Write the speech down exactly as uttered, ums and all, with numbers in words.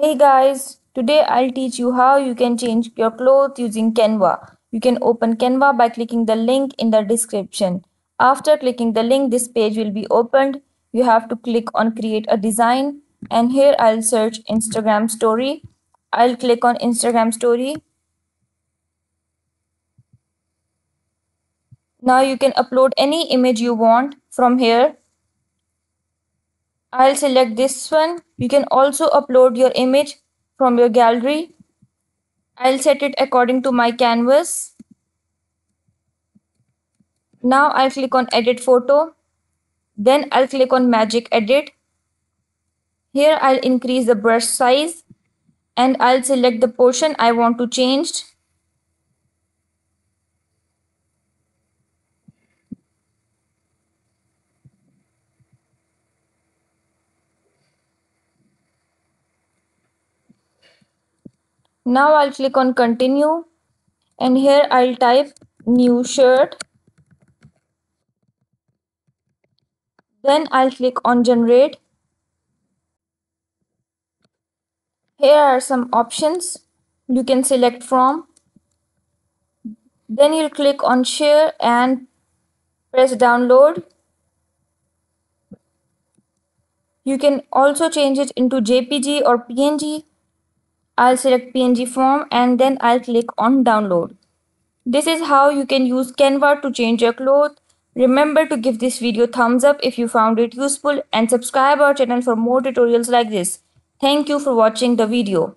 Hey guys, today I'll teach you how you can change your clothes using Canva. You can open Canva by clicking the link in the description. After clicking the link, this page will be opened. You have to click on create a design, and here I'll search Instagram story. I'll click on Instagram story. Now you can upload any image you want from here. I'll select this one. You can also upload your image from your gallery. I'll set it according to my canvas. Now I'll click on edit photo. Then I'll click on Magic Edit. Here I'll increase the brush size and I'll select the portion I want to change. Now I'll click on continue, and here I'll type new shirt. Then I'll click on generate. Here are some options you can select from. Then you'll click on share and press download. You can also change it into J P G or P N G. I'll select P N G form and then I'll click on download. This is how you can use Canva to change your clothes. Remember to give this video thumbs up if you found it useful and subscribe our channel for more tutorials like this. Thank you for watching the video.